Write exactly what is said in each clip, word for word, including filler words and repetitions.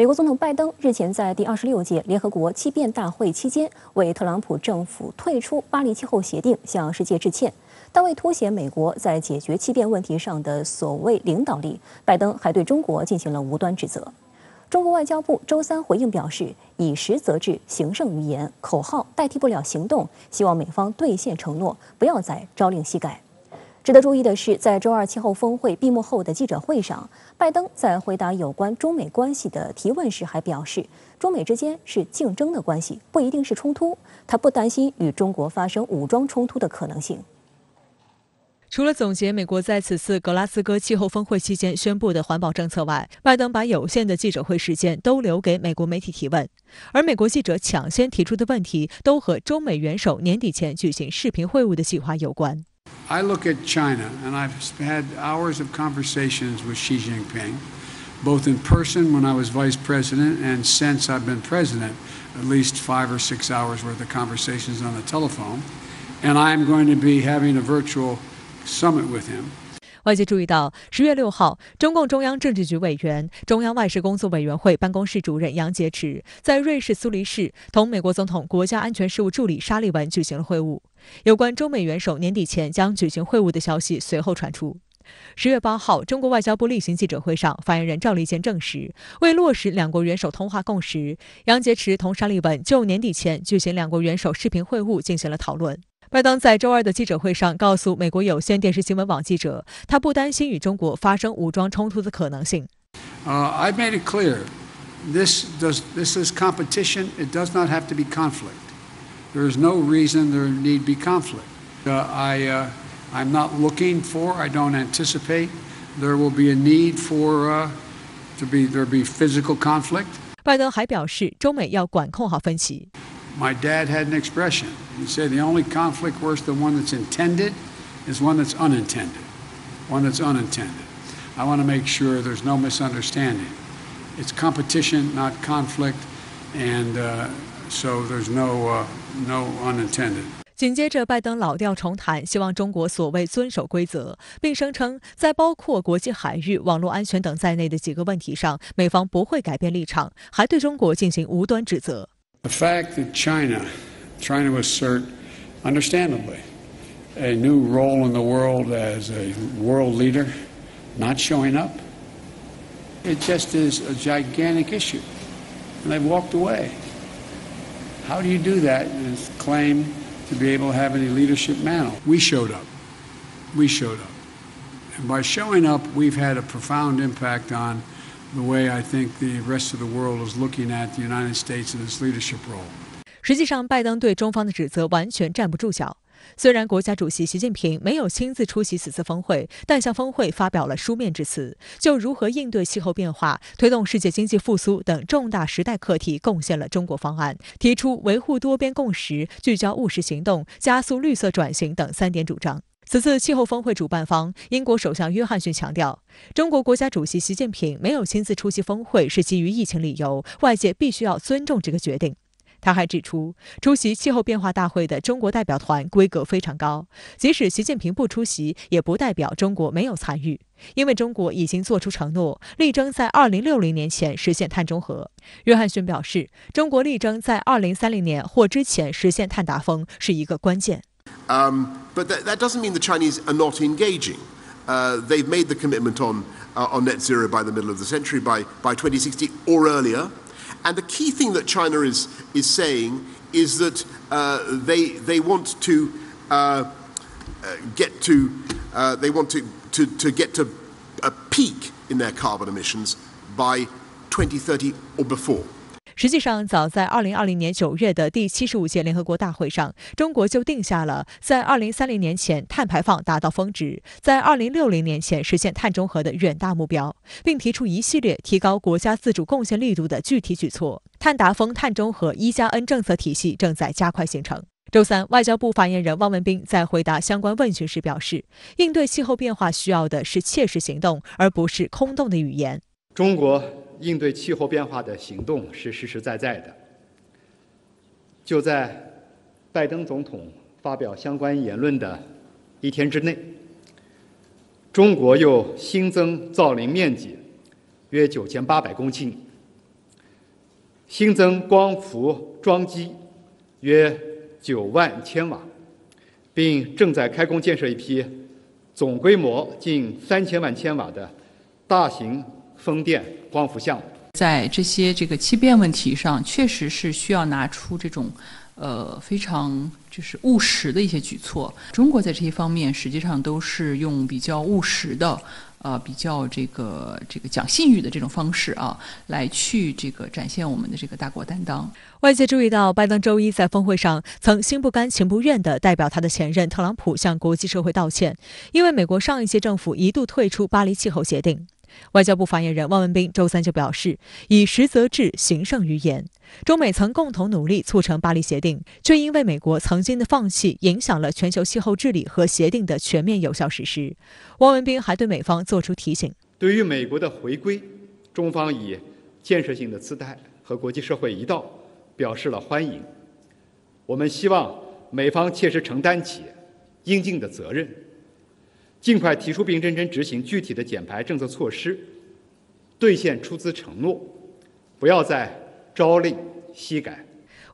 美国总统拜登日前在第二十六届联合国气变大会期间，为特朗普政府退出巴黎气候协定向世界致歉。但为凸显美国在解决气变问题上的所谓领导力，拜登还对中国进行了无端指责。中国外交部周三回应表示，以实则治，行胜于言，口号代替不了行动，希望美方兑现承诺，不要再朝令夕改。 值得注意的是，在周二气候峰会闭幕后的记者会上，拜登在回答有关中美关系的提问时还表示，中美之间是竞争的关系，不一定是冲突。他不担心与中国发生武装冲突的可能性。 除了总结美国在此次格拉斯哥气候峰会期间宣布的环保政策外，拜登把有限的记者会时间都留给美国媒体提问，而美国记者抢先提出的问题都和中美元首年底前举行视频会晤的计划有关。I look at China, and I've had hours of conversations with Xi Jinping, both in person when I was vice president, and since I've been president, at least five or six hours worth of conversations on the telephone, and I'm going to be having a virtual. summit with him. 外界注意到，十月六号，中共中央政治局委员、中央外事工作委员会办公室主任杨洁篪在瑞士苏黎世同美国总统国家安全事务助理沙利文举行了会晤。有关中美元首年底前将举行会晤的消息随后传出。十月八号，中国外交部例行记者会上，发言人赵立坚证实，为落实两国元首通话共识，杨洁篪同沙利文就年底前举行两国元首视频会晤进行了讨论。 拜登在周二的记者会上告诉美国有线电视新闻网记者，他不担心与中国发生武装冲突的可能性。Uh, I've made it clear, this does this is competition. It does not have to be conflict. There is no reason there need be conflict. Uh, I uh, I'm not looking for. I don't anticipate there will be a need for uh, to be there be physical conflict. 拜登还表示，中美要管控好分歧。 My dad had an expression. He said the only conflict worse than one that's intended is one that's unintended. One that's unintended. I want to make sure there's no misunderstanding. It's competition, not conflict, and uh, so there's no uh, no unintended. 紧接着，拜登老调重弹，希望中国所谓遵守规则，并声称在包括国际海域、网络安全等在内的几个问题上，美方不会改变立场，还对中国进行无端指责。 The fact that China, trying to assert, understandably, a new role in the world as a world leader, not showing up, it just is a gigantic issue. And they've walked away. How do you do that and claim to be able to have any leadership manner? We showed up. We showed up. And by showing up, we've had a profound impact on the way I think the rest of the world is looking at the United States and its leadership role. 实际上，拜登对中方的指责完全站不住脚。虽然国家主席习近平没有亲自出席此次峰会，但向峰会发表了书面致辞，就如何应对气候变化、推动世界经济复苏等重大时代课题贡献了中国方案，提出维护多边共识、聚焦务实行动、加速绿色转型等三点主张。 此次气候峰会主办方英国首相约翰逊强调，中国国家主席习近平没有亲自出席峰会是基于疫情理由，外界必须要尊重这个决定。他还指出，出席气候变化大会的中国代表团规格非常高，即使习近平不出席，也不代表中国没有参与，因为中国已经做出承诺，力争在二零六零年前实现碳中和。约翰逊表示，中国力争在二零三零年或之前实现碳达峰是一个关键。 Um, but that, that doesn't mean the Chinese are not engaging. Uh, they've made the commitment on, uh, on net zero by the middle of the century, by, by twenty sixty or earlier. And the key thing that China is, is saying is that uh, they, they want to uh, get to, uh, they want to, to, to get to a peak in their carbon emissions by twenty thirty or before. 实际上，早在二零二零年九月的第七十五届联合国大会上，中国就定下了在二零三零年前碳排放达到峰值，在二零六零年前实现碳中和的远大目标，并提出一系列提高国家自主贡献力度的具体举措。碳达峰、碳中和“一加 N” 政策体系正在加快形成。 周三，外交部发言人汪文斌在回答相关问询时表示，应对气候变化需要的是切实行动，而不是空洞的语言。中国。 应对气候变化的行动是实实在在的。就在拜登总统发表相关言论的一天之内，中国又新增造林面积约 九千八百公顷，新增光伏装机约九万千瓦，并正在开工建设一批总规模近三千万千瓦的大型风电光伏项目。在这些这个欺变问题上，确实是需要拿出这种。 呃，非常就是务实的一些举措。中国在这些方面实际上都是用比较务实的，呃，比较这个这个讲信誉的这种方式啊，来去这个展现我们的这个大国担当。外界注意到，拜登周一在峰会上曾心不甘情不愿地代表他的前任特朗普向国际社会道歉，因为美国上一届政府一度退出巴黎气候协定。 外交部发言人汪文斌周三就表示，以实则至，行胜于言。中美曾共同努力促成巴黎协定，却因为美国曾经的放弃，影响了全球气候治理和协定的全面有效实施。汪文斌还对美方作出提醒：对于美国的回归，中方以建设性的姿态和国际社会一道表示了欢迎。我们希望美方切实承担起应尽的责任。 尽快提出并认真执行具体的减排政策措施，兑现出资承诺，不要再朝令夕改。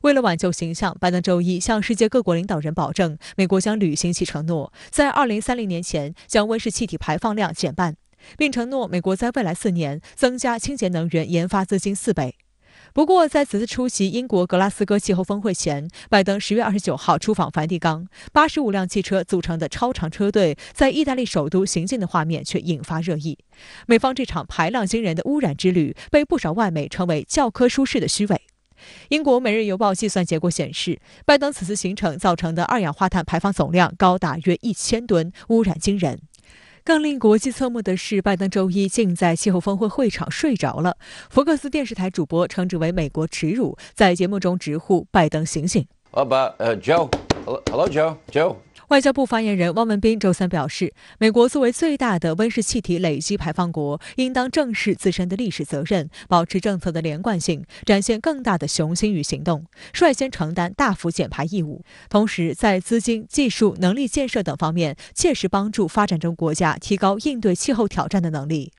为了挽救形象，拜登周一向世界各国领导人保证，美国将履行其承诺，在二零三零年前将温室气体排放量减半，并承诺美国在未来四年增加清洁能源研发资金四倍。 不过，在此次出席英国格拉斯哥气候峰会前，拜登十月二十九号出访梵蒂冈， 八十五辆汽车组成的超长车队在意大利首都行进的画面却引发热议。美方这场排量惊人的污染之旅，被不少外媒称为教科书式的虚伪。英国《每日邮报》计算结果显示，拜登此次行程造成的二氧化碳排放总量高达约 一千吨，污染惊人。 更令国际侧目的是，拜登周一竟在气候峰会会场睡着了。福克斯电视台主播称之为“美国耻辱”，在节目中直呼拜登醒醒。About uh, Joe, hello Joe, Joe。外交部发言人汪文斌周三表示，美国作为最大的温室气体累积排放国，应当正视自身的历史责任，保持政策的连贯性，展现更大的雄心与行动，率先承担大幅减排义务。同时，在资金、技术、能力建设等方面，切实帮助发展中国家提高应对气候挑战的能力。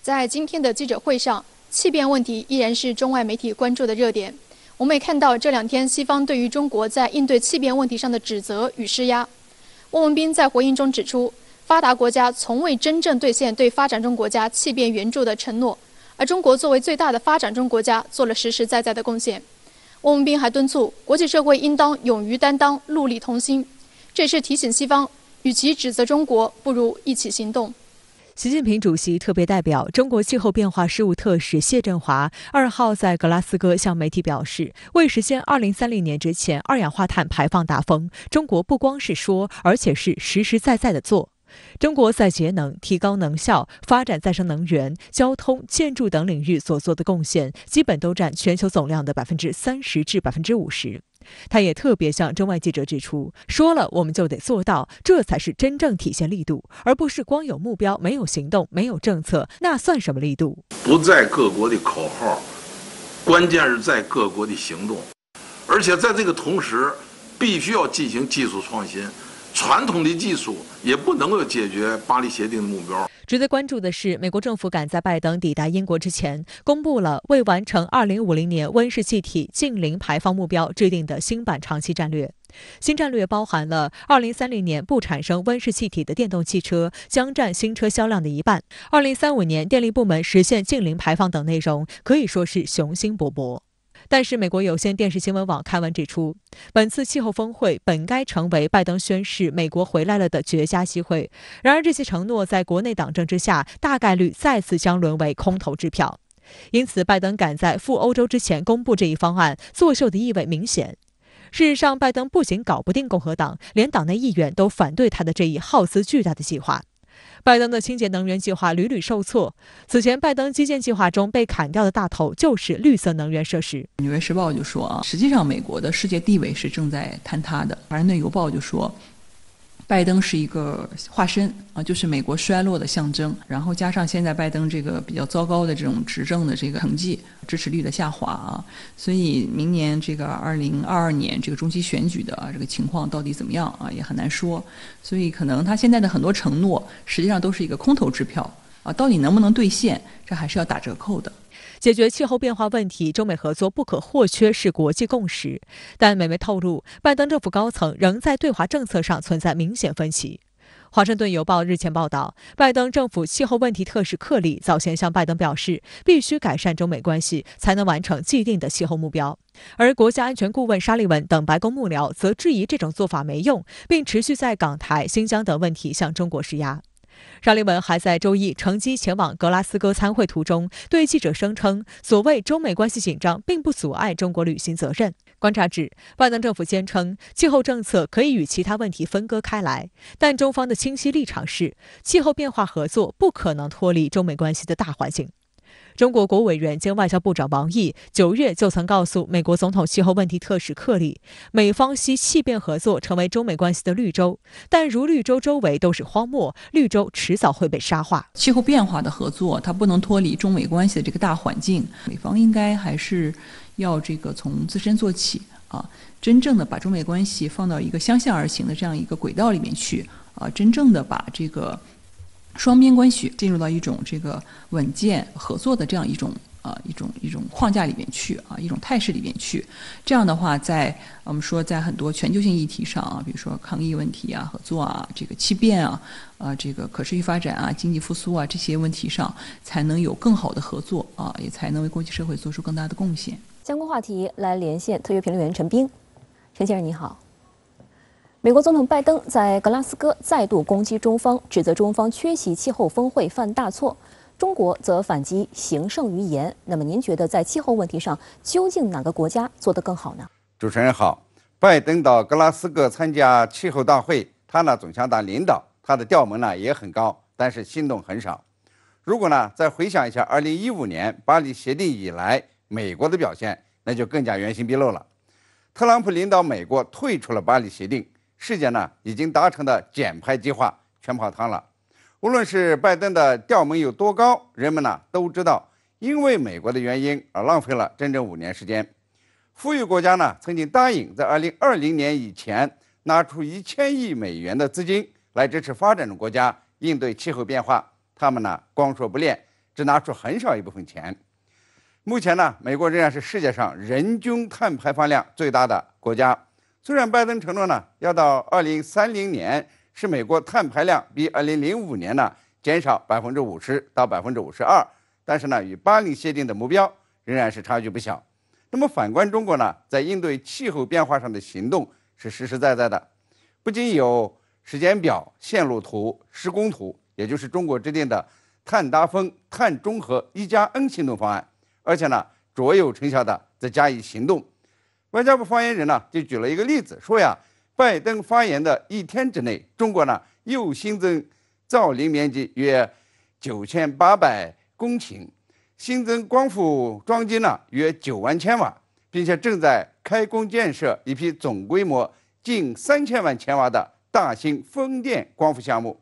在今天的记者会上，气变问题依然是中外媒体关注的热点。我们也看到这两天西方对于中国在应对气变问题上的指责与施压。 汪文斌在回应中指出，发达国家从未真正兑现对发展中国家气变援助的承诺，而中国作为最大的发展中国家，做了实实在在的贡献。汪文斌还敦促国际社会应当勇于担当，戮力同心，这也是提醒西方，与其指责中国，不如一起行动。 习近平主席特别代表、中国气候变化事务特使谢振华二号在格拉斯哥向媒体表示，为实现二零三零年之前二氧化碳排放达峰，中国不光是说，而且是实实在在的做。中国在节能、提高能效、发展再生能源、交通、建筑等领域所做的贡献，基本都占全球总量的 百分之三十 至 百分之五十。他也特别向中外记者指出，说了我们就得做到，这才是真正体现力度，而不是光有目标没有行动、没有政策，那算什么力度？不在各国的口号，关键是在各国的行动，而且在这个同时，必须要进行技术创新。 传统的技术也不能够解决巴黎协定的目标。值得关注的是，美国政府赶在拜登抵达英国之前，公布了为完成二零五零年温室气体净零排放目标制定的新版长期战略。新战略包含了二零三零年不产生温室气体的电动汽车将占新车销量的一半、二零三五年电力部门实现净零排放等内容，可以说是雄心勃勃。 但是，美国有线电视新闻网刊文指出，本次气候峰会本该成为拜登宣示“美国回来了”的绝佳机会。然而，这些承诺在国内党政之下，大概率再次将沦为空头支票。因此，拜登赶在赴欧洲之前公布这一方案，作秀的意味明显。事实上，拜登不仅搞不定共和党，连党内议员都反对他的这一耗资巨大的计划。 拜登的清洁能源计划屡屡受挫。此前，拜登基建计划中被砍掉的大头就是绿色能源设施。《纽约时报》就说啊，实际上美国的世界地位是正在坍塌的。《华盛顿邮报》就说，拜登是一个化身啊，就是美国衰落的象征。然后加上现在拜登这个比较糟糕的这种执政的这个成绩，支持率的下滑啊，所以明年这个二零二二年这个中期选举的、啊、这个情况到底怎么样啊，也很难说。所以可能他现在的很多承诺。 实际上都是一个空头支票啊，到底能不能兑现，这还是要打折扣的。解决气候变化问题，中美合作不可或缺是国际共识。但美媒透露，拜登政府高层仍在对华政策上存在明显分歧。 《华盛顿邮报》日前报道，拜登政府气候问题特使克里早前向拜登表示，必须改善中美关系，才能完成既定的气候目标。而国家安全顾问沙利文等白宫幕僚则质疑这种做法没用，并持续在港台、新疆等问题向中国施压。沙利文还在周一乘机前往格拉斯哥参会途中，对记者声称，所谓中美关系紧张，并不阻碍中国履行责任。 观察指，拜登政府坚称气候政策可以与其他问题分割开来，但中方的清晰立场是，气候变化合作不可能脱离中美关系的大环境。中国国务委员兼外交部长王毅九月就曾告诉美国总统气候问题特使克里，美方希气变合作成为中美关系的绿洲，但如绿洲周围都是荒漠，绿洲迟早会被沙化。气候变化的合作，它不能脱离中美关系的这个大环境，美方应该还是。 要这个从自身做起啊，真正的把中美关系放到一个相向而行的这样一个轨道里面去啊，真正的把这个双边关系进入到一种这个稳健合作的这样一种啊一种一种框架里面去啊一种态势里面去。这样的话在，在我们说在很多全球性议题上啊，比如说抗疫问题啊、合作啊、这个气变啊、啊这个可持续发展啊、经济复苏啊这些问题上，才能有更好的合作啊，也才能为国际社会做出更大的贡献。 相关话题来连线特约评论员陈冰，陈先生你好。美国总统拜登在格拉斯哥再度攻击中方，指责中方缺席气候峰会犯大错，中国则反击行胜于言。那么您觉得在气候问题上，究竟哪个国家做得更好呢？主持人好，拜登到格拉斯哥参加气候大会，他呢总想当领导，他的调门呢也很高，但是行动很少。如果呢再回想一下二零一五年巴黎协定以来。 美国的表现那就更加原形毕露了。特朗普领导美国退出了巴黎协定，世界呢已经达成的减排计划全泡汤了。无论是拜登的调门有多高，人们呢都知道，因为美国的原因而浪费了整整五年时间。富裕国家呢曾经答应在二零二零年以前拿出一千亿美元的资金来支持发展中国家应对气候变化，他们呢光说不练，只拿出很少一部分钱。 目前呢，美国仍然是世界上人均碳排放量最大的国家。虽然拜登承诺呢，要到二零三零年使美国碳排量比二零零五年呢减少 百分之五十 到 百分之五十二， 但是呢，与巴黎协定的目标仍然是差距不小。那么反观中国呢，在应对气候变化上的行动是实实在在的，不仅有时间表、线路图、施工图，也就是中国制定的碳达峰、碳中和“一加 N” 行动方案。 而且呢，卓有成效的再加以行动。外交部发言人呢就举了一个例子，说呀，拜登发言的一天之内，中国呢又新增造林面积约九千八百公顷，新增光伏装机呢约九万千瓦，并且正在开工建设一批总规模近三千万千瓦的大型风电光伏项目。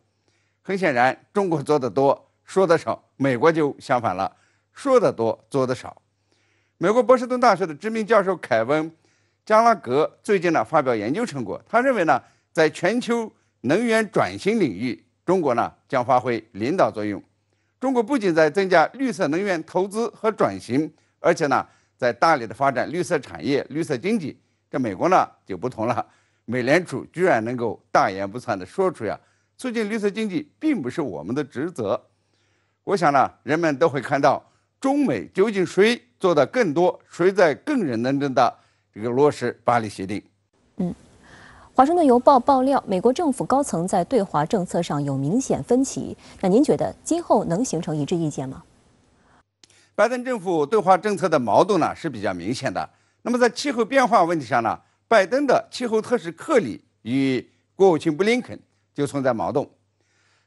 很显然，中国做得多，说得少；美国就相反了。 说得多，做得少。美国波士顿大学的知名教授凯文·加拉格最近呢发表研究成果，他认为呢，在全球能源转型领域，中国呢将发挥领导作用。中国不仅在增加绿色能源投资和转型，而且呢在大力的发展绿色产业、绿色经济。这美国呢就不同了，美联储居然能够大言不惭地说出呀，促进绿色经济并不是我们的职责。我想呢，人们都会看到。 中美究竟谁做的更多，谁在更认真的这个落实巴黎协定？嗯，华盛顿邮报爆料，美国政府高层在对华政策上有明显分歧。那您觉得今后能形成一致意见吗？拜登政府对华政策的矛盾呢是比较明显的。那么在气候变化问题上呢，拜登的气候特使克里与国务卿布林肯就存在矛盾。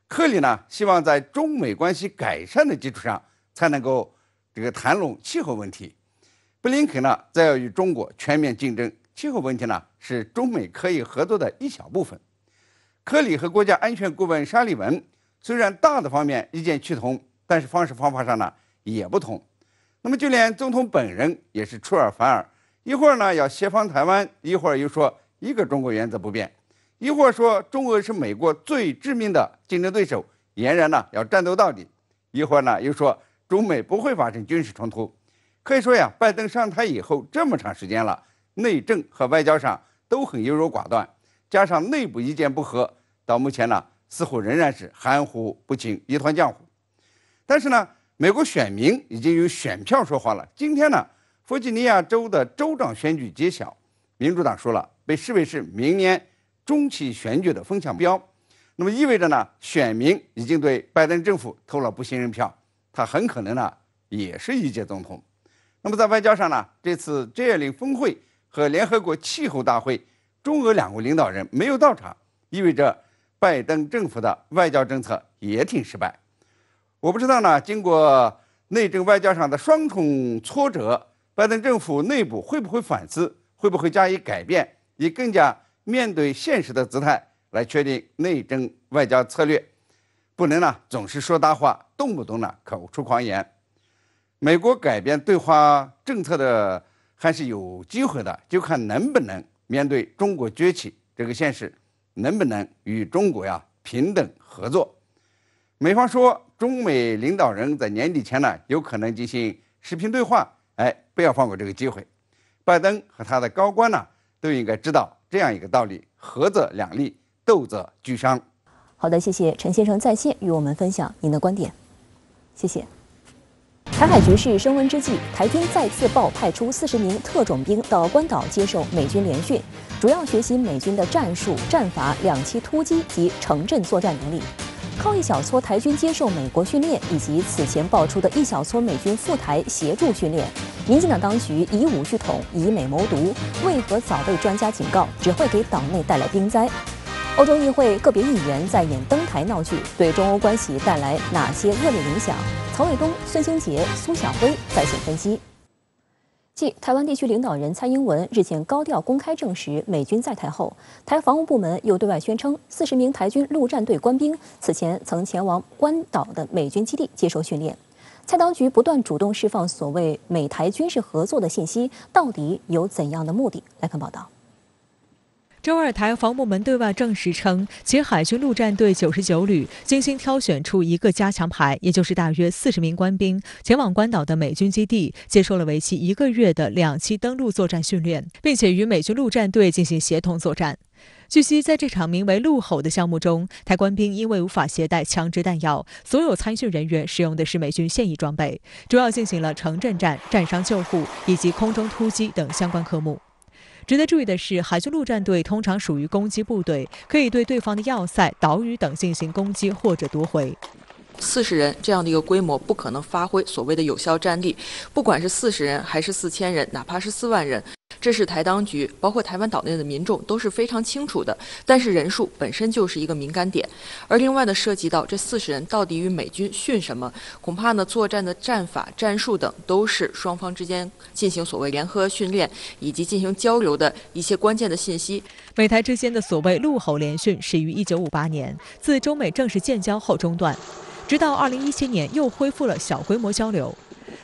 克里呢希望在中美关系改善的基础上才能够。 这个谈拢气候问题，布林肯呢在要与中国全面竞争，气候问题呢是中美可以合作的一小部分。克里和国家安全顾问沙利文虽然大的方面意见趋同，但是方式方法上呢也不同。那么就连总统本人也是出尔反尔，一会儿呢要协防台湾，一会儿又说一个中国原则不变，一会儿说中国是美国最致命的竞争对手，俨然呢要战斗到底，一会儿呢又说。 中美不会发生军事冲突，可以说呀，拜登上台以后这么长时间了，内政和外交上都很优柔寡断，加上内部意见不合，到目前呢，似乎仍然是含糊不清，一团浆糊。但是呢，美国选民已经有选票说话了。今天呢，弗吉尼亚州的州长选举揭晓，民主党输了，被视为是明年中期选举的风向标。那么意味着呢，选民已经对拜登政府投了不信任票，他很可能呢也是一届总统。那么在外交上呢，这次 G 二十 峰会和联合国气候大会，中俄两国领导人没有到场，意味着拜登政府的外交政策也挺失败。我不知道呢，经过内政外交上的双重挫折，拜登政府内部会不会反思，会不会加以改变，以更加面对现实的姿态来确定内政外交策略，不能呢总是说大话，动不动呢口出狂言。美国改变对华政策的还是有机会的，就看能不能面对中国崛起这个现实，能不能与中国呀平等合作。美方说中美领导人在年底前呢有可能进行视频对话，哎，不要放过这个机会。拜登和他的高官呢都应该知道这样一个道理：合则两利，斗则俱伤。好的，谢谢陈先生在线与我们分享您的观点，谢谢。台海局势升温之际，台军再次报派出四十名特种兵到关岛接受美军联训，主要学习美军的战术、战法、两栖突击及城镇作战能力。靠一小撮台军接受美国训练，以及此前爆出的一小撮美军赴台协助训练，民进党当局以武续统、以美谋独，为何早被专家警告，只会给党内带来兵灾？欧洲议会个别议员在演登台闹剧，对中欧关系带来哪些恶劣影响？曹卫东、孙兴杰、苏晓辉在线分析。继台湾地区领导人蔡英文日前高调公开证实美军在台后，台防务部门又对外宣称，四十名台军陆战队官兵此前曾前往关岛的美军基地接受训练。蔡当局不断主动释放所谓美台军事合作的信息，到底有怎样的目的？来看报道。周二，台防部门对外证实称，其海军陆战队九十九旅精心挑选出一个加强排，也就是大约四十名官兵，前往关岛的美军基地，接受了为期一个月的两栖登陆作战训练，并且与美军陆战队进行协同作战。据悉，在这场名为“陆吼”的项目中，台官兵因为无法携带枪支弹药，所有参训人员使用的是美军现役装备，主要进行了城镇战、战伤救护以及空中突击等相关科目。值得注意的是，海军陆战队通常属于攻击部队，可以对对方的要塞、岛屿等进行攻击或者夺回。四十人这样的一个规模不可能发挥所谓的有效战力，不管是四十人还是四千人，哪怕是四万人。这是台当局，包括台湾岛内的民众都是非常清楚的，但是人数本身就是一个敏感点。而另外呢，涉及到这四十人到底与美军训什么，恐怕呢作战的战法、战术等都是双方之间进行所谓联合训练以及进行交流的一些关键的信息。美台之间的所谓陆吼联训始于一九五八年，自中美正式建交后中断，直到二零一七年又恢复了小规模交流。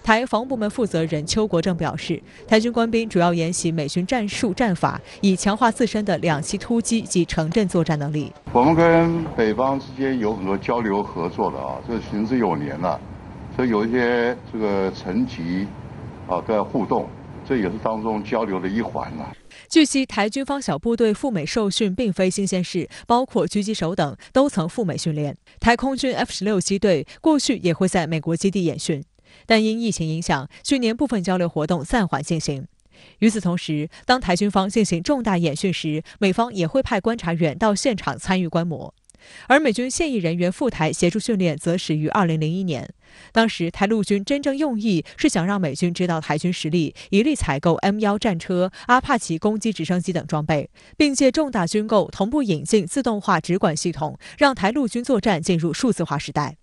台防部门负责人邱国正表示，台军官兵主要研习美军战术战法，以强化自身的两栖突击及城镇作战能力。我们跟北方之间有很多交流合作的啊，这行之有年了、啊，所以有一些这个层级啊的互动，这也是当中交流的一环了、啊。据悉，台军方小部队赴美受训并非新鲜事，包括狙击手等都曾赴美训练。台空军 F 十六机队过去也会在美国基地演训。但因疫情影响，去年部分交流活动暂缓进行。与此同时，当台军方进行重大演训时，美方也会派观察员到现场参与观摩。而美军现役人员赴台协助训练则始于二零零一年，当时台陆军真正用意是想让美军知道台军实力，一力采购 M 一 战车、阿帕奇攻击直升机等装备，并借重大军购同步引进自动化直管系统，让台陆军作战进入数字化时代。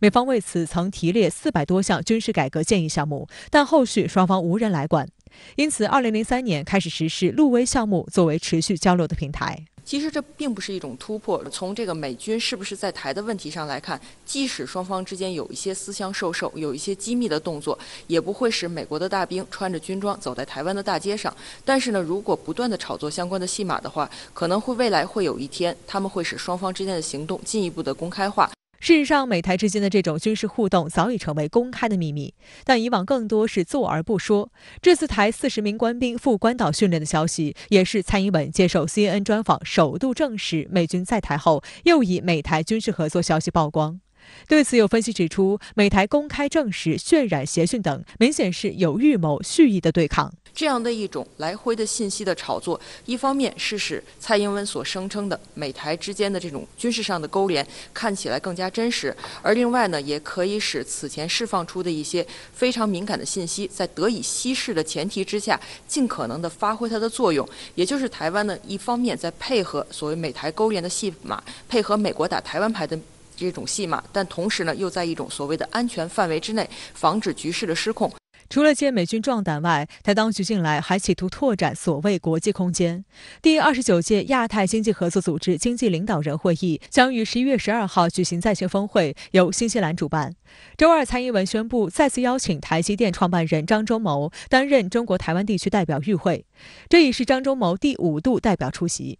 美方为此曾提列四百多项军事改革建议项目，但后续双方无人来管，因此二零零三年开始实施陆威项目作为持续交流的平台。其实这并不是一种突破，从这个美军是不是在台的问题上来看，即使双方之间有一些私相授受，有一些机密的动作，也不会使美国的大兵穿着军装走在台湾的大街上。但是呢，如果不断的炒作相关的戏码的话，可能会未来会有一天，他们会使双方之间的行动进一步的公开化。事实上，美台之间的这种军事互动早已成为公开的秘密，但以往更多是做而不说。这次台四十名官兵赴关岛训练的消息，也是蔡英文接受 C N N 专访首度证实美军在台后，又以美台军事合作消息曝光。对此，有分析指出，美台公开证实、渲染、协训等，明显是有预谋、蓄意的对抗。 这样的一种来回的信息的炒作，一方面是使蔡英文所声称的美台之间的这种军事上的勾连看起来更加真实，而另外呢，也可以使此前释放出的一些非常敏感的信息，在得以稀释的前提之下，尽可能的发挥它的作用。也就是台湾呢，一方面在配合所谓美台勾连的戏码，配合美国打台湾牌的 这种戏码，但同时呢，又在一种所谓的安全范围之内，防止局势的失控。除了借美军壮胆外，台当局近来还企图拓展所谓国际空间。第二十九届亚太经济合作组织经济领导人会议将于十一月十二号举行在学峰会，由新西兰主办。周二，蔡英文宣布再次邀请台积电创办人张忠谋担任中国台湾地区代表与会，这已是张忠谋第五度代表出席。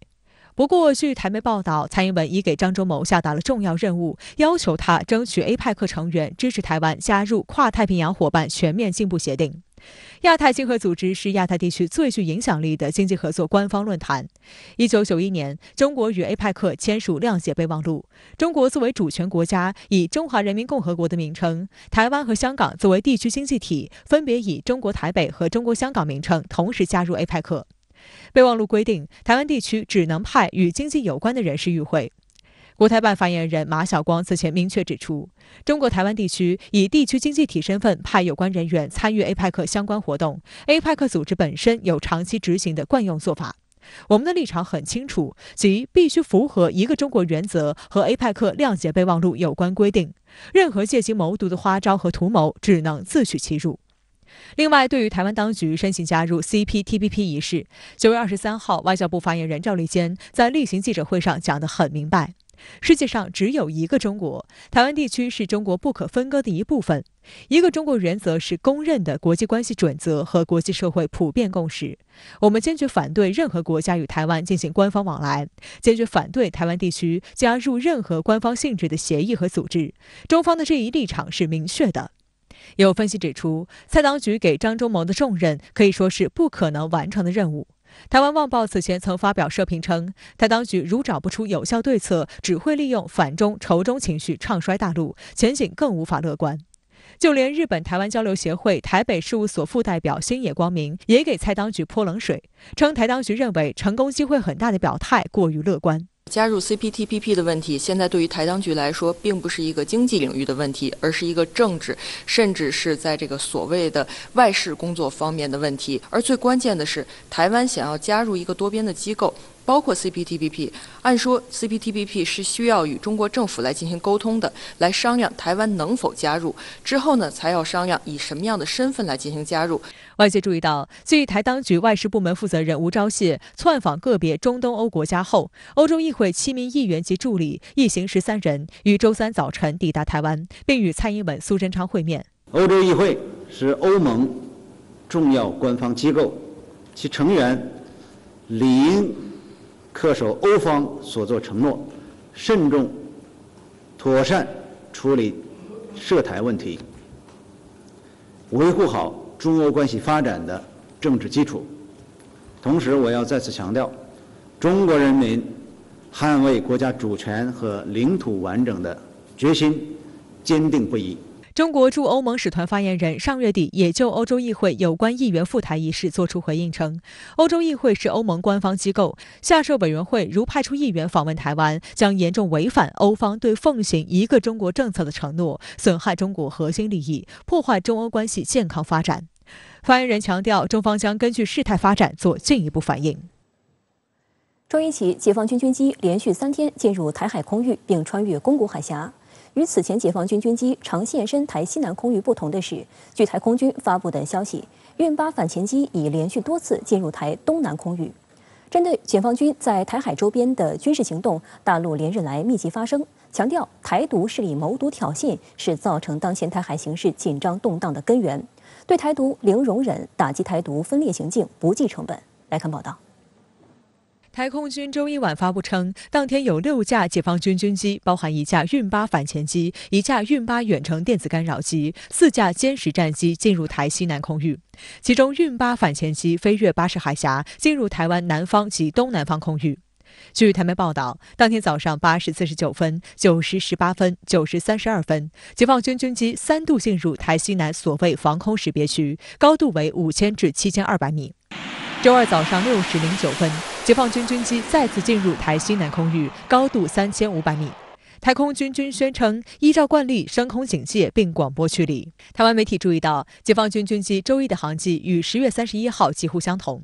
不过，据台媒报道，蔡英文已给张忠谋下达了重要任务，要求他争取 A PEC 成员支持台湾加入跨太平洋伙伴全面进步协定。亚太经合组织是亚太地区最具影响力的经济合作官方论坛。一九九一年，中国与 A PEC 签署谅解备忘录，中国作为主权国家以中华人民共和国的名称，台湾和香港作为地区经济体，分别以中国台北和中国香港名称同时加入 A PEC。 备忘录规定，台湾地区只能派与经济有关的人士与会。国台办发言人马晓光此前明确指出，中国台湾地区以地区经济体身份派有关人员参与 A PEC 相关活动 ，A PEC 组织本身有长期执行的惯用做法。我们的立场很清楚，即必须符合一个中国原则和 A PEC 谅解备忘录有关规定。任何借机谋独的花招和图谋，只能自取其辱。 另外，对于台湾当局申请加入 C P T P P 一事， 九月二十三号，外交部发言人赵立坚在例行记者会上讲得很明白：世界上只有一个中国，台湾地区是中国不可分割的一部分。一个中国原则是公认的国际关系准则和国际社会普遍共识。我们坚决反对任何国家与台湾进行官方往来，坚决反对台湾地区加入任何官方性质的协议和组织。中方的这一立场是明确的。 有分析指出，蔡当局给张忠谋的重任可以说是不可能完成的任务。台湾《旺报》此前曾发表社评称，台当局如找不出有效对策，只会利用反中仇中情绪唱衰大陆，前景更无法乐观。就连日本台湾交流协会台北事务所副代表星野光明也给蔡当局泼冷水，称台当局认为成功机会很大的表态过于乐观。 加入 C P T P P 的问题，现在对于台当局来说，并不是一个经济领域的问题，而是一个政治，甚至是在这个所谓的外事工作方面的问题。而最关键的是，台湾想要加入一个多边的机构，包括 C P T P P。按说 C P T P P 是需要与中国政府来进行沟通的，来商量台湾能否加入，之后呢，才要商量以什么样的身份来进行加入。外界注意到，继台当局外事部门负责人吴钊燮窜访个别中东欧国家后，欧洲议会 会七名议员及助理一行十三人于周三早晨抵达台湾，并与蔡英文、苏贞昌会面。欧洲议会是欧盟重要官方机构，其成员理应恪守欧方所作承诺，慎重、妥善处理涉台问题，维护好中欧关系发展的政治基础。同时，我要再次强调，中国人民 捍卫国家主权和领土完整的决心坚定不移。中国驻欧盟使团发言人上月底也就欧洲议会有关议员赴台一事作出回应称，欧洲议会是欧盟官方机构，下设委员会如派出议员访问台湾，将严重违反欧方对奉行一个中国政策的承诺，损害中国核心利益，破坏中欧关系健康发展。发言人强调，中方将根据事态发展做进一步反应。 中一起，解放军军机连续三天进入台海空域，并穿越宫古海峡。与此前解放军军机常现身台西南空域不同的是，据台空军发布的消息，运八反潜机已连续多次进入台东南空域。针对解放军在台海周边的军事行动，大陆连日来密集发声，强调台独势力谋独挑衅是造成当前台海形势紧张动荡的根源，对台独零容忍，打击台独分裂行径不计成本。来看报道。台空军周一晚发布称，当天有六架解放军军机，包含一架运八反潜机、一架运八远程电子干扰机、四架歼十战机进入台西南空域。其中，运八反潜机飞越巴士海峡，进入台湾南方及东南方空域。据台媒报道，当天早上八时四十九分、九时十八分、九时三十二分，解放军军机三度进入台西南所谓防空识别区，高度为五千至七千二百米。 周二早上六时零九分，解放军军机再次进入台西南空域，高度三千五百米。台空军军宣称，依照惯例升空警戒并广播驱离。台湾媒体注意到，解放军军机周一的航迹与十月三十一号几乎相同。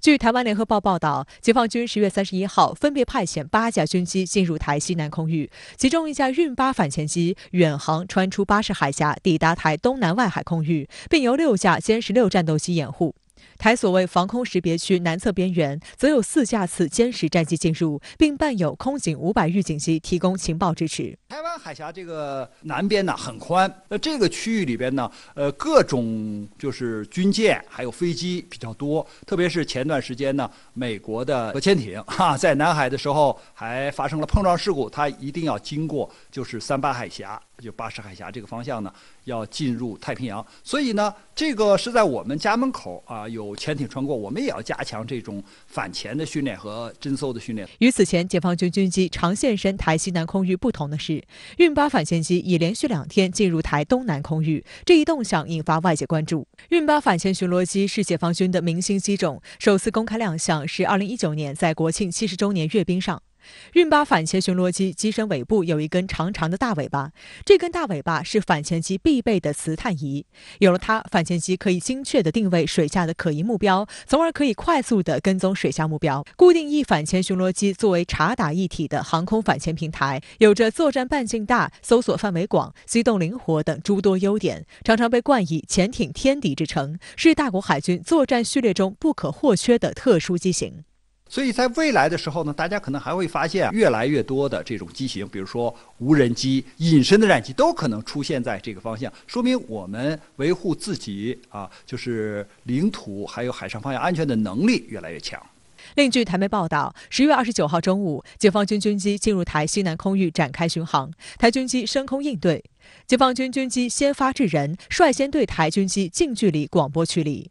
据台湾联合报报道，解放军十月三十一号分别派遣八架军机进入台西南空域，其中一架运八反潜机远航穿出巴士海峡，抵达台东南外海空域，并由六架歼十六战斗机掩护。 台所谓防空识别区南侧边缘，则有四架次歼十战机进入，并伴有空警五百预警机提供情报支持。台湾海峡这个南边呢很宽，那这个区域里边呢，呃，各种就是军舰还有飞机比较多，特别是前段时间呢，美国的核潜艇哈、啊、在南海的时候还发生了碰撞事故，它一定要经过就是三八海峡。 就巴士海峡这个方向呢，要进入太平洋，所以呢，这个是在我们家门口啊，有潜艇穿过，我们也要加强这种反潜的训练和侦搜的训练。与此前解放军军机常现身台西南空域不同的是，运八反潜机已连续两天进入台东南空域，这一动向引发外界关注。运八反潜巡逻机是解放军的明星机种，首次公开亮相是二零一九年在国庆七十周年阅兵上。 运八反潜巡逻机机身尾部有一根长长的大尾巴，这根大尾巴是反潜机必备的磁探仪。有了它，反潜机可以精确地定位水下的可疑目标，从而可以快速地跟踪水下目标。固定翼反潜巡逻机作为察打一体的航空反潜平台，有着作战半径大、搜索范围广、机动灵活等诸多优点，常常被冠以“潜艇天敌”之称，是大国海军作战序列中不可或缺的特殊机型。 所以在未来的时候呢，大家可能还会发现越来越多的这种机型，比如说无人机、隐身的战机，都可能出现在这个方向，说明我们维护自己啊，就是领土还有海上方向安全的能力越来越强。 另据台媒报道，十月二十九号中午，解放军军机进入台西南空域展开巡航，台军机升空应对。解放军军机先发制人，率先对台军机近距离广播驱离。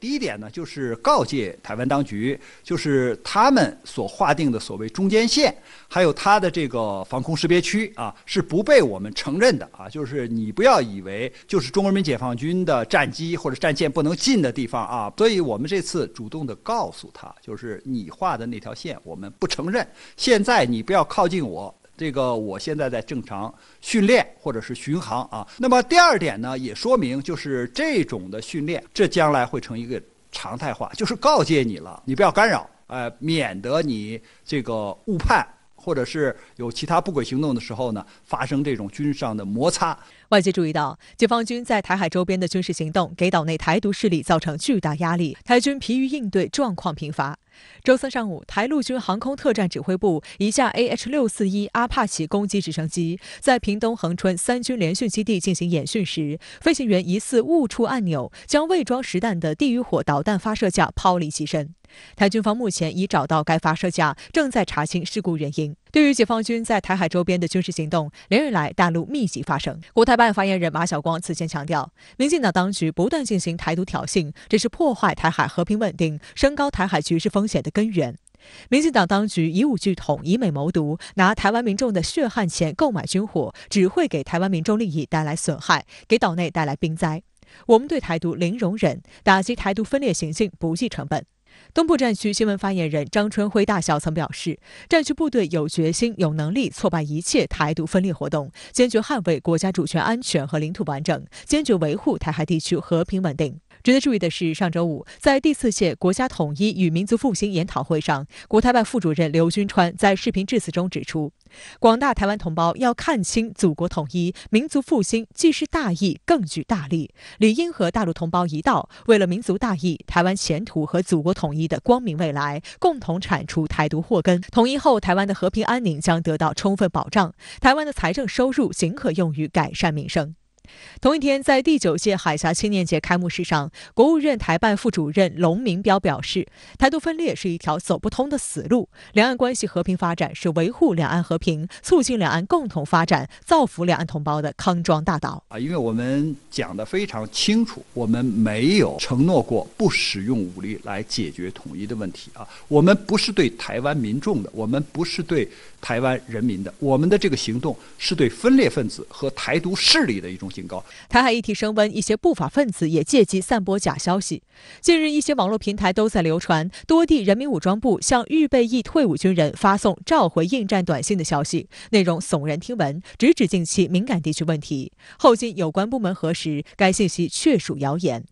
第一点呢，就是告诫台湾当局，就是他们所划定的所谓中间线，还有它的这个防空识别区啊，是不被我们承认的啊。就是你不要以为就是中国人民解放军的战机或者战舰不能进的地方啊。所以我们这次主动的告诉他，就是你画的那条线我们不承认。现在你不要靠近我。 这个我现在在正常训练或者是巡航啊，那么第二点呢，也说明就是这种的训练，这将来会成一个常态化，就是告诫你了，你不要干扰，呃，免得你这个误判。 或者是有其他不轨行动的时候呢，发生这种军事上的摩擦。外界注意到，解放军在台海周边的军事行动给岛内台独势力造成巨大压力，台军疲于应对，状况频发。周三上午，台陆军航空特战指挥部一架 A H 六四一阿帕奇攻击直升机在屏东恒春三军联训基地进行演训时，飞行员疑似误触按钮，将未装实弹的地狱火导弹发射架抛离其身。 台军方目前已找到该发射架，正在查清事故原因。对于解放军在台海周边的军事行动，连日来大陆密集发生。国台办发言人马晓光此前强调，民进党当局不断进行台独挑衅，这是破坏台海和平稳定、升高台海局势风险的根源。民进党当局以武拒统，以美谋独，拿台湾民众的血汗钱购买军火，只会给台湾民众利益带来损害，给岛内带来兵灾。我们对台独零容忍，打击台独分裂行径不计成本。 东部战区新闻发言人张春晖大校曾表示，战区部队有决心、有能力挫败一切台独分裂活动，坚决捍卫国家主权安全和领土完整，坚决维护台海地区和平稳定。值得注意的是，上周五在第四届国家统一与民族复兴研讨会上，国台办副主任刘军川在视频致辞中指出，广大台湾同胞要看清祖国统一、民族复兴既是大义，更具大力，理应和大陆同胞一道，为了民族大义、台湾前途和祖国统一 统一的光明未来，共同铲除台独祸根。统一后，台湾的和平安宁将得到充分保障，台湾的财政收入仅可用于改善民生。同一天，在第九届海峡青年节开幕式上，国务院台办副主任龙明标表示，台独分裂是一条走不通的死路，两岸关系和平发展是维护两岸和平、促进两岸共同发展、造福两岸同胞的康庄大道。啊，因为我们讲得非常清楚，我们没有承诺过不使用武力来解决统一的问题啊，我们不是对台湾民众的，我们不是对台湾人民的，我们的这个行动是对分裂分子和台独势力的一种警告。台海议题升温，一些不法分子也借机散播假消息。近日，一些网络平台都在流传多地人民武装部向预备役退伍军人发送召回应战短信的消息，内容耸人听闻，直指近期敏感地区问题。后经有关部门核实，该信息确属谣言。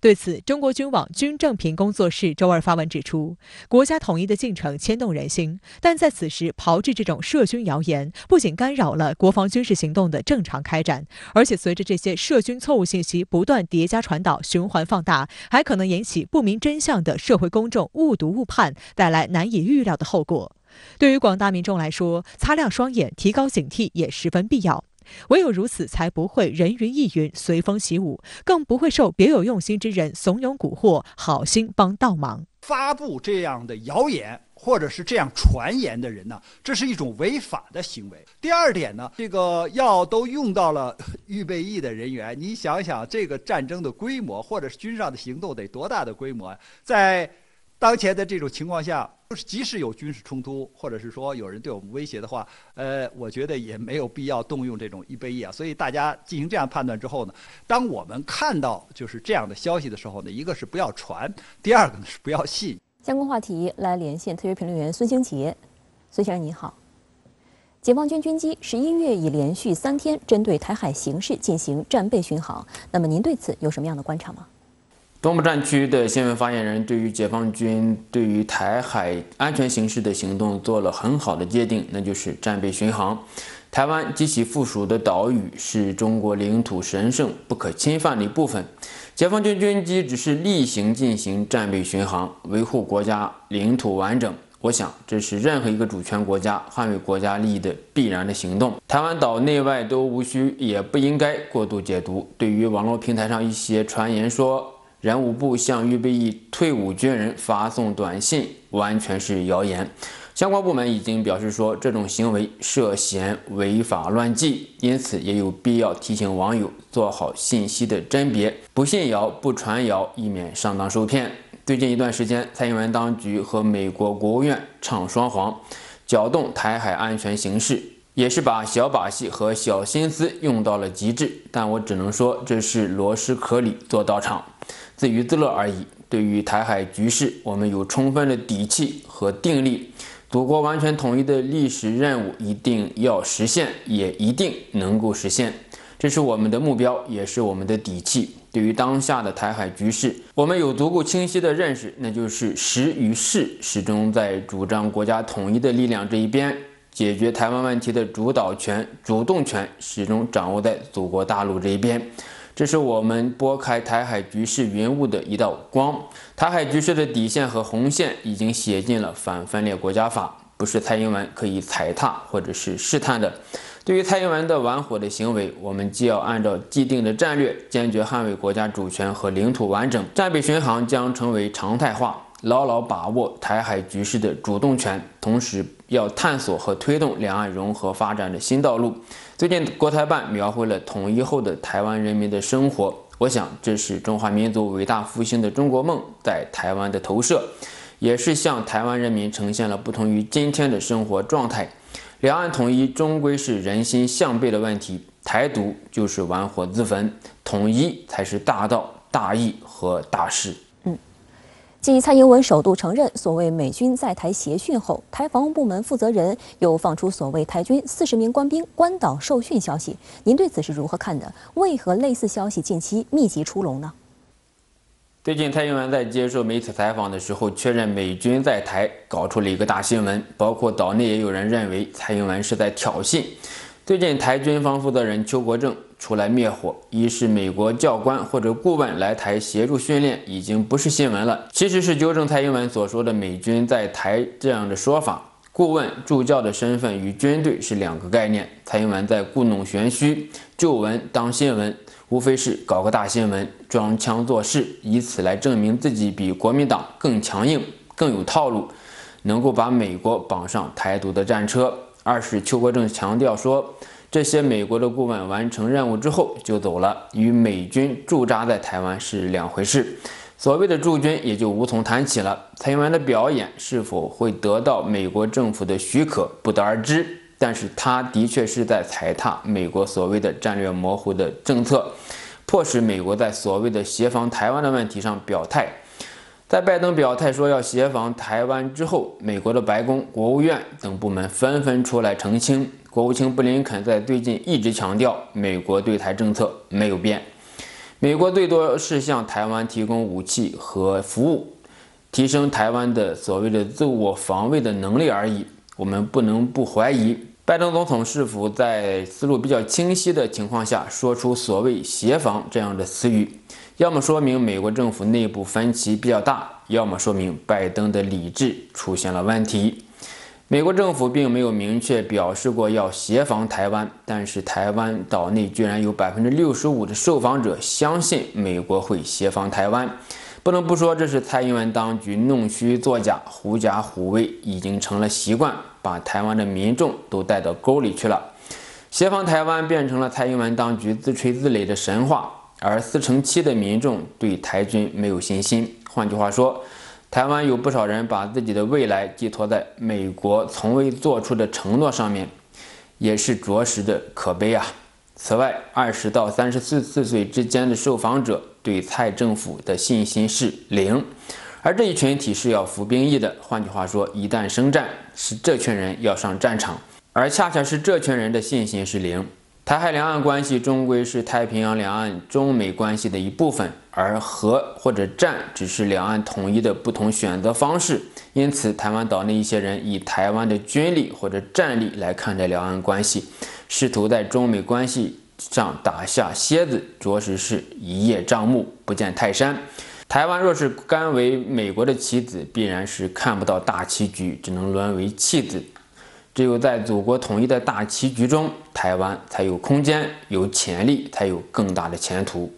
对此，中国军网军政评工作室周二发文指出，国家统一的进程牵动人心，但在此时炮制这种涉军谣言，不仅干扰了国防军事行动的正常开展，而且随着这些涉军错误信息不断叠加传导、循环放大，还可能引起不明真相的社会公众误读误判，带来难以预料的后果。对于广大民众来说，擦亮双眼、提高警惕也十分必要。唯有如此，才不会人云亦云、随风起舞，更不会受别有用心之人怂恿蛊惑、好心帮倒忙。发布这样的谣言或者是这样传言的人呢，这是一种违法的行为。第二点呢，这个药都用到了预备役的人员，你想想这个战争的规模，或者是军上的行动得多大的规模，在当前的这种情况下，就是即使有军事冲突，或者是说有人对我们威胁的话，呃，我觉得也没有必要动用这种预备役啊。所以大家进行这样判断之后呢，当我们看到就是这样的消息的时候呢，一个是不要传，第二个呢是不要信。相关话题来连线特约评论员孙兴杰，孙先生你好。解放军军机十一月已连续三天针对台海形势进行战备巡航，那么您对此有什么样的观察吗？东部战区的新闻发言人对于解放军对于台海安全形势的行动做了很好的界定，那就是战备巡航。台湾及其附属的岛屿是中国领土神圣不可侵犯的一部分，解放军军机只是例行进行战备巡航，维护国家领土完整。我想，这是任何一个主权国家捍卫国家利益的必然的行动。台湾岛内外都无需也不应该过度解读。对于网络平台上一些传言说人武部向预备役退伍军人发送短信，完全是谣言。相关部门已经表示说，这种行为涉嫌违法乱纪，因此也有必要提醒网友做好信息的甄别，不信谣、不传谣，以免上当受骗。最近一段时间，蔡英文当局和美国国务院唱双簧，搅动台海安全形势，也是把小把戏和小心思用到了极致。但我只能说，这是螺丝壳里做道场，自娱自乐而已。对于台海局势，我们有充分的底气和定力，祖国完全统一的历史任务一定要实现，也一定能够实现，这是我们的目标，也是我们的底气。对于当下的台海局势，我们有足够清晰的认识，那就是实与势始终在主张国家统一的力量这一边，解决台湾问题的主导权、主动权始终掌握在祖国大陆这一边。这是我们拨开台海局势云雾的一道光。台海局势的底线和红线已经写进了反分裂国家法，不是蔡英文可以踩踏或者是试探的。对于蔡英文的玩火的行为，我们既要按照既定的战略，坚决捍卫国家主权和领土完整。战备巡航将成为常态化，牢牢把握台海局势的主动权，同时要探索和推动两岸融合发展的新道路。最近国台办描绘了统一后的台湾人民的生活，我想这是中华民族伟大复兴的中国梦在台湾的投射，也是向台湾人民呈现了不同于今天的生活状态。两岸统一终归是人心向背的问题，台独就是玩火自焚，统一才是大道、大义和大势。继蔡英文首度承认所谓美军在台协训后，台防务部门负责人又放出所谓台军四十名官兵关岛受训消息，您对此是如何看的？为何类似消息近期密集出笼呢？最近蔡英文在接受媒体采访的时候确认美军在台，搞出了一个大新闻，包括岛内也有人认为蔡英文是在挑衅。最近台军方负责人邱国正出来灭火，一是美国教官或者顾问来台协助训练已经不是新闻了，其实是纠正蔡英文所说的美军在台这样的说法。顾问助教的身份与军队是两个概念。蔡英文在故弄玄虚，旧闻当新闻，无非是搞个大新闻，装腔作势，以此来证明自己比国民党更强硬、更有套路，能够把美国绑上台独的战车。二是邱国正强调说，这些美国的顾问完成任务之后就走了，与美军驻扎在台湾是两回事。 所谓的驻军也就无从谈起了。蔡英文的表演是否会得到美国政府的许可，不得而知。但是他的确是在踩踏美国所谓的战略模糊的政策，迫使美国在所谓的协防台湾的问题上表态。在拜登表态说要协防台湾之后，美国的白宫、国务院等部门纷纷出来澄清。国务卿布林肯在最近一直强调，美国对台政策没有变。 美国最多是向台湾提供武器和服务，提升台湾的所谓的自我防卫的能力而已。我们不能不怀疑，拜登总统是否在思路比较清晰的情况下说出所谓“协防”这样的词语，要么说明美国政府内部分歧比较大，要么说明拜登的理智出现了问题。美国政府并没有明确表示过要协防台湾，但是台湾岛内居然有 百分之六十五 的受访者相信美国会协防台湾，不能不说这是蔡英文当局弄虚作假、狐假虎威，已经成了习惯，把台湾的民众都带到沟里去了。协防台湾变成了蔡英文当局自吹自擂的神话，而四成七的民众对台军没有信心。换句话说， 台湾有不少人把自己的未来寄托在美国从未做出的承诺上面，也是着实的可悲啊。此外， 二十到三十四岁之间的受访者对蔡政府的信心是零，而这一群体是要服兵役的。换句话说，一旦生战，是这群人要上战场，而恰恰是这群人的信心是零。 台海两岸关系终归是太平洋两岸中美关系的一部分，而和或者战只是两岸统一的不同选择方式。因此，台湾岛内一些人以台湾的军力或者战力来看待两岸关系，试图在中美关系上打下楔子，着实是一叶障目，不见泰山。台湾若是甘为美国的棋子，必然是看不到大棋局，只能沦为弃子。 只有在祖国统一的大棋局中，台湾才有空间、有潜力，才有更大的前途。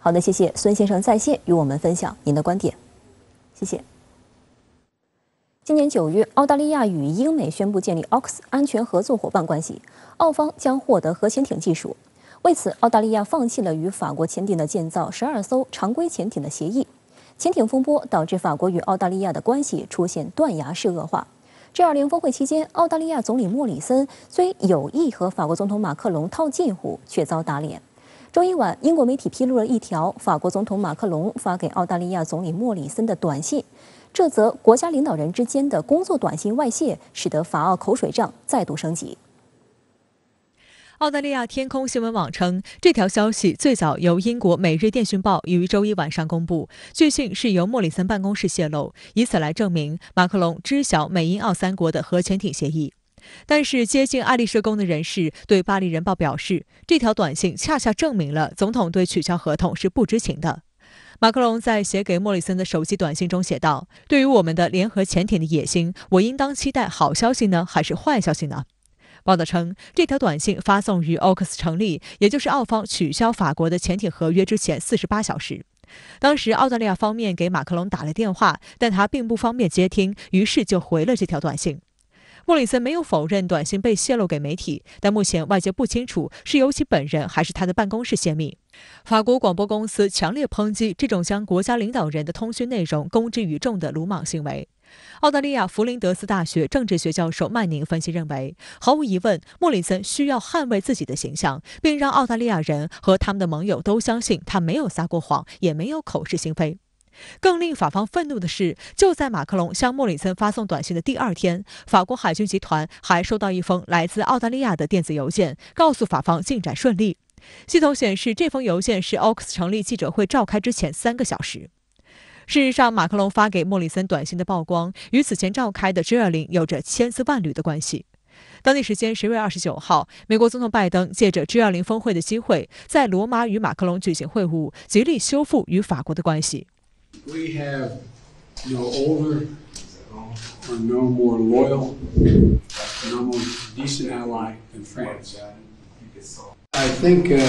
好的，谢谢孙先生在线与我们分享您的观点，谢谢。今年九月，澳大利亚与英美宣布建立 O X 安全合作伙伴关系，澳方将获得核潜艇技术。为此，澳大利亚放弃了与法国签订的建造十二艘常规潜艇的协议。潜艇风波导致法国与澳大利亚的关系出现断崖式恶化。 G 二十 峰会期间，澳大利亚总理莫里森虽有意和法国总统马克龙套近乎，却遭打脸。周一晚，英国媒体披露了一条法国总统马克龙发给澳大利亚总理莫里森的短信，这则国家领导人之间的工作短信外泄，使得法澳口水仗再度升级。 澳大利亚天空新闻网称，这条消息最早由英国《每日电讯报》于周一晚上公布。据信是由莫里森办公室泄露，以此来证明马克龙知晓美英澳三国的核潜艇协议。但是，接近爱丽舍宫的人士对《巴黎人报》表示，这条短信恰恰证明了总统对取消合同是不知情的。 马克龙在写给莫里森的手机短信中写道：“对于我们的联合潜艇的野心，我应当期待好消息呢，还是坏消息呢？” 报道称，这条短信发送于 O X 成立，也就是澳方取消法国的潜艇合约之前四十八小时。当时，澳大利亚方面给马克龙打了电话，但他并不方便接听，于是就回了这条短信。莫里森没有否认短信被泄露给媒体，但目前外界不清楚是由其本人还是他的办公室泄密。法国广播公司强烈抨击这种将国家领导人的通讯内容公之于众的鲁莽行为。 澳大利亚弗林德斯大学政治学教授曼宁分析认为，毫无疑问，莫里森需要捍卫自己的形象，并让澳大利亚人和他们的盟友都相信他没有撒过谎，也没有口是心非。更令法方愤怒的是，就在马克龙向莫里森发送短信的第二天，法国海军集团还收到一封来自澳大利亚的电子邮件，告诉法方进展顺利。系统显示，这封邮件是 O X 成立记者会召开之前三个小时。 事实上，马克龙发给莫里森短信的曝光与此前召开的 G 二十 有着千丝万缕的关系。当地时间十月二十九号，美国总统拜登借着 G 二十 峰会的机会，在罗马与马克龙举行会晤，极力修复与法国的关系。We have, you know, over are no more loyal, no more decent ally than France. I think uh,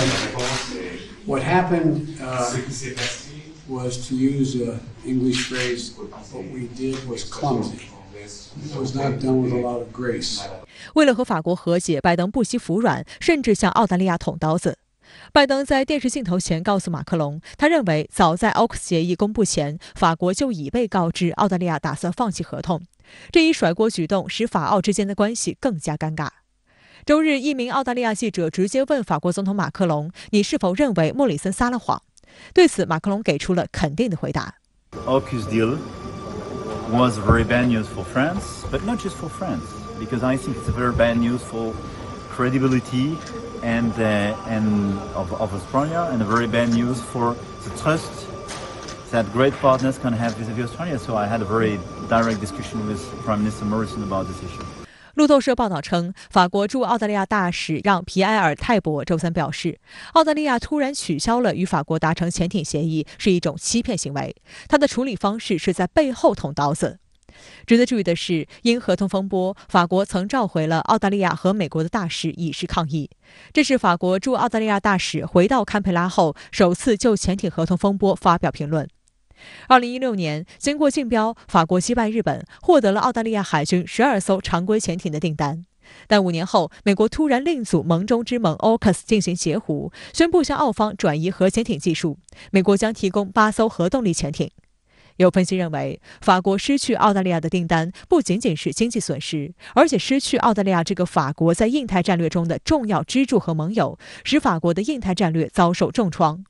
what happened uh, was, to use an English phrase, what we did was clumsy. 为了和法国和解，拜登不惜服软，甚至向澳大利亚捅刀子。拜登在电视镜头前告诉马克龙，他认为早在 奥克斯 协议公布前，法国就已被告知澳大利亚打算放弃合同。这一甩锅举动使法澳之间的关系更加尴尬。周日，一名澳大利亚记者直接问法国总统马克龙：“你是否认为莫里森撒了谎？”对此，马克龙给出了肯定的回答。 was very bad news for France, but not just for France, because I think it's very bad news for credibility and uh, and of, of Australia, and very bad news for the trust that great partners can have vis-à-vis Australia. So I had a very direct discussion with Prime Minister Morrison about this issue. 路透社报道称，法国驻澳大利亚大使让皮埃尔·泰伯周三表示，澳大利亚突然取消了与法国达成潜艇协议是一种欺骗行为。他的处理方式是在背后捅刀子。值得注意的是，因合同风波，法国曾召回了澳大利亚和美国的大使以示抗议。这是法国驻澳大利亚大使回到堪培拉后首次就潜艇合同风波发表评论。 二零一六年，经过竞标，法国击败日本，获得了澳大利亚海军十二艘常规潜艇的订单。但五年后，美国突然另组盟中之盟 奥克斯 进行截胡，宣布向澳方转移核潜艇技术，美国将提供八艘核动力潜艇。有分析认为，法国失去澳大利亚的订单，不仅仅是经济损失，而且失去澳大利亚这个法国在印太战略中的重要支柱和盟友，使法国的印太战略遭受重创。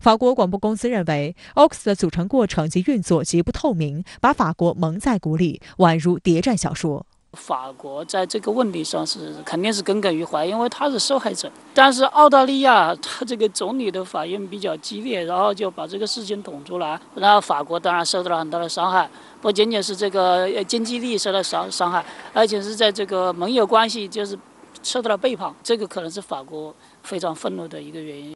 法国广播公司认为 ，奥克斯 的组成过程及运作极不透明，把法国蒙在鼓里，宛如谍战小说。法国在这个问题上是肯定是耿耿于怀，因为他是受害者。但是澳大利亚他这个总理的反应比较激烈，然后就把这个事情捅出来，然后法国当然受到了很大的伤害，不仅仅是这个经济利益受到伤伤害，而且是在这个盟友关系就是受到了背叛，这个可能是法国非常愤怒的一个原因。